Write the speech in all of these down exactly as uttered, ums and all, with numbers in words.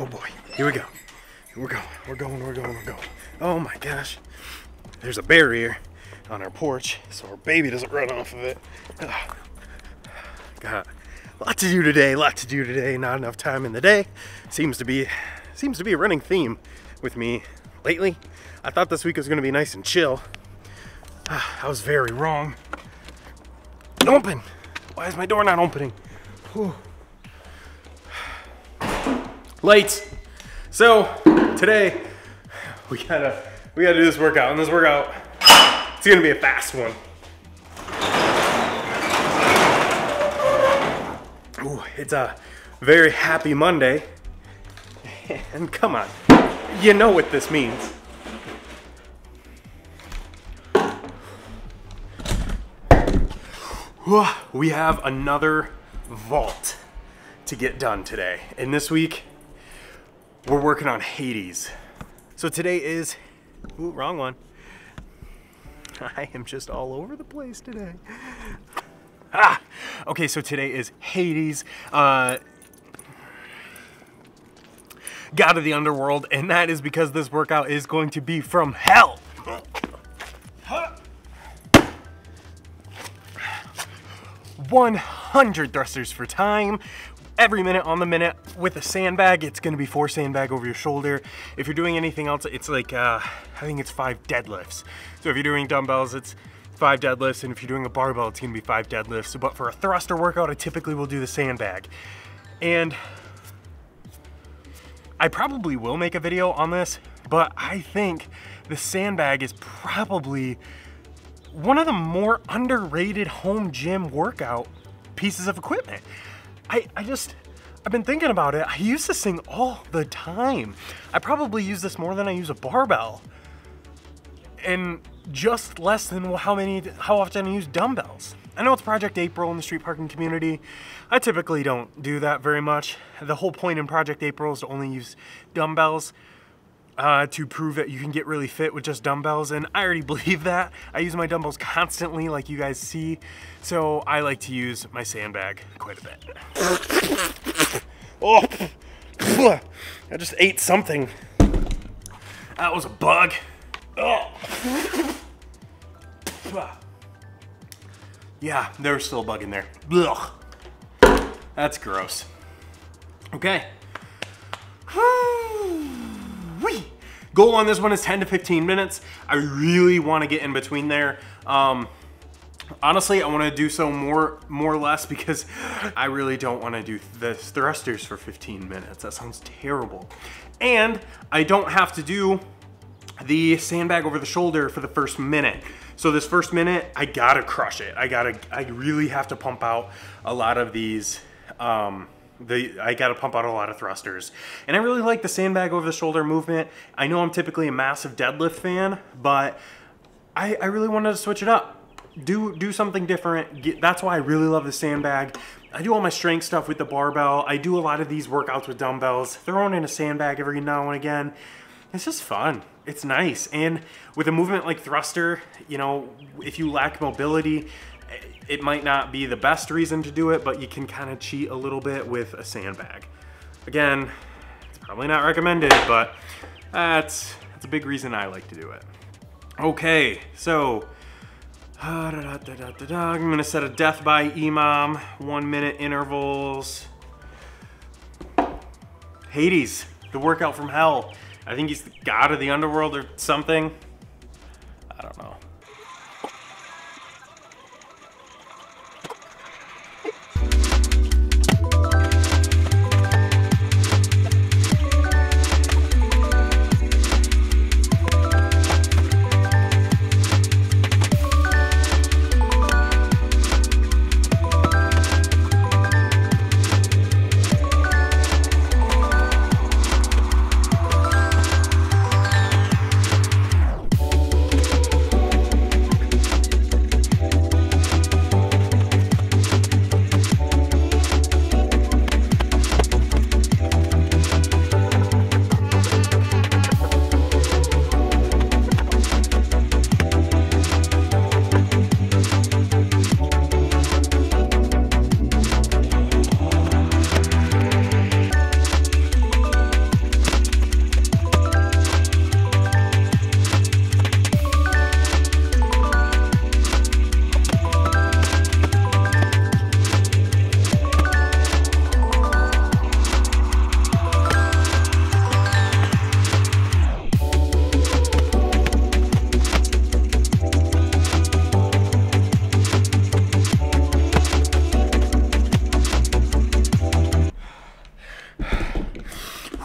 Oh boy, here we go. We're going, we're going, we're going, we're going. Oh my gosh. There's a barrier on our porch so our baby doesn't run off of it. Ugh. Got a lot to do today, lot to do today. Not enough time in the day. Seems to be, seems to be a running theme with me lately. I thought this week was gonna be nice and chill. Uh, I was very wrong. Open. Why is my door not opening? Whew. Late. So today, we gotta we gotta do this workout, and this workout, it's gonna be a fast one. Ooh, it's a very happy Monday, and come on, you know what this means. We have another vault to get done today, and this week, we're working on Hades. So today is, ooh, wrong one. I am just all over the place today. Ah, okay, so today is Hades, uh, god of the underworld, and that is because this workout is going to be from hell. one hundred thrusters for time. Every minute on the minute with a sandbag, it's gonna be four sandbag over your shoulder. If you're doing anything else, it's like, uh, I think it's five deadlifts. So if you're doing dumbbells, it's five deadlifts, and if you're doing a barbell, it's gonna be five deadlifts. So, but for a thruster workout, I typically will do the sandbag. And I probably will make a video on this, but I think the sandbag is probably one of the more underrated home gym workout pieces of equipment. I, I just, I've been thinking about it. I use this thing all the time. I probably use this more than I use a barbell, and just less than how many, how often I use dumbbells. I know it's Project April in the street parking community. I typically don't do that very much. The whole point in Project April is to only use dumbbells uh, to prove that you can get really fit with just dumbbells, and I already believe that. I use my dumbbells constantly, like you guys see, so I like to use my sandbag quite a bit. Oh, I just ate something. That was a bug. Oh. Yeah, there's still a bug in there. Ugh. That's gross. Okay. Whee. Goal on this one is ten to fifteen minutes. I really want to get in between there. Um, honestly, I want to do so more, more or less, because I really don't want to do the thrusters for fifteen minutes. That sounds terrible. And I don't have to do the sandbag over the shoulder for the first minute. So this first minute, I gotta crush it. I gotta, I really have to pump out a lot of these, um, the, I gotta pump out a lot of thrusters. And I really like the sandbag over the shoulder movement. I know I'm typically a massive deadlift fan, but I, I really wanted to switch it up. Do, do something different. Get, that's why I really love the sandbag. I do all my strength stuff with the barbell. I do a lot of these workouts with dumbbells. Thrown in a sandbag every now and again. It's just fun. It's nice. And with a movement like thruster, you know, if you lack mobility, it might not be the best reason to do it, but you can kind of cheat a little bit with a sandbag. Again, it's probably not recommended, but that's, that's a big reason I like to do it. Okay, so uh, da, da, da, da, da, da. I'm gonna set a death by E M O M, one minute intervals. Hades, the workout from hell. I think he's the god of the underworld or something. I don't know.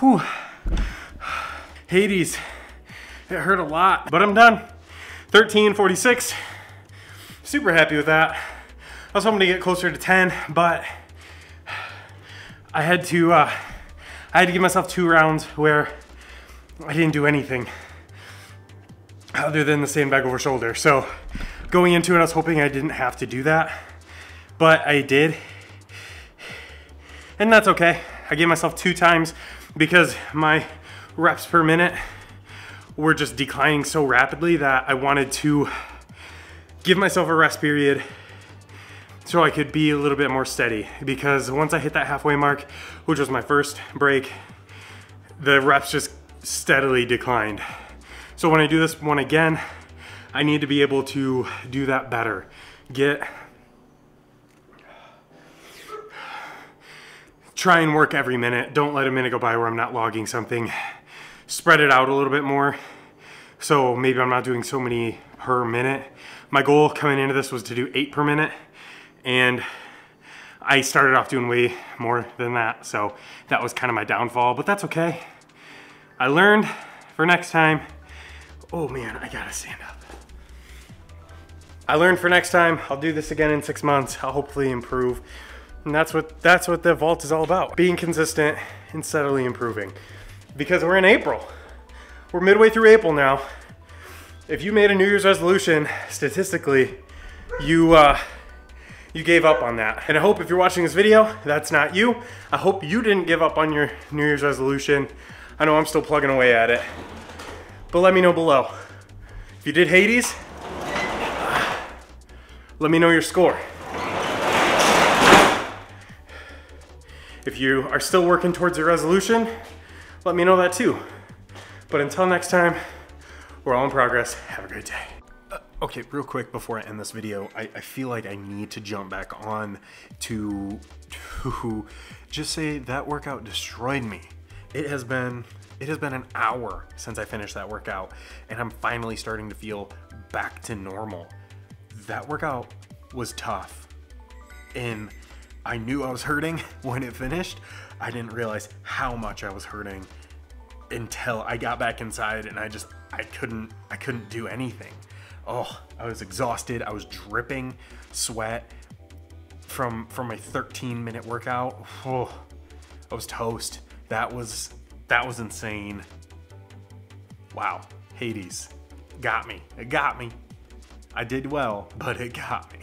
Whew. Hades, it hurt a lot, but I'm done. thirteen forty-six, super happy with that. I was hoping to get closer to ten, but I had to, uh, I had to give myself two rounds where I didn't do anything other than the sandbag over shoulder. So going into it, I was hoping I didn't have to do that, but I did. And that's okay. I gave myself two times because my reps per minute were just declining so rapidly that I wanted to give myself a rest period so I could be a little bit more steady, because once I hit that halfway mark, which was my first break, the reps just steadily declined. So when I do this one again, I need to be able to do that better. Get, try and work every minute. Don't let a minute go by where I'm not logging something. Spread it out a little bit more. So maybe I'm not doing so many per minute. My goal coming into this was to do eight per minute. And I started off doing way more than that. So that was kind of my downfall, but that's okay. I learned for next time. Oh man, I gotta stand up. I learned for next time. I'll do this again in six months. I'll hopefully improve. And that's what, that's what the vault is all about. Being consistent and steadily improving. Because we're in April. We're midway through April now. If you made a New Year's resolution, statistically, you, uh, you gave up on that. And I hope if you're watching this video, that's not you. I hope you didn't give up on your New Year's resolution. I know I'm still plugging away at it, but let me know below. If you did Hades, let me know your score. If you are still working towards your resolution, let me know that too. But until next time, we're all in progress. Have a great day. Okay, real quick before I end this video, I, I feel like I need to jump back on to, to just say that workout destroyed me. It has been, it has been an hour since I finished that workout, and I'm finally starting to feel back to normal. That workout was tough, and I knew I was hurting when it finished. I didn't realize how much I was hurting until I got back inside, and I just, I couldn't, I couldn't do anything. Oh, I was exhausted. I was dripping sweat from from my thirteen minute workout. Oh, I was toast. That was that was insane. Wow, Hades got me. It got me. I did well, but it got me.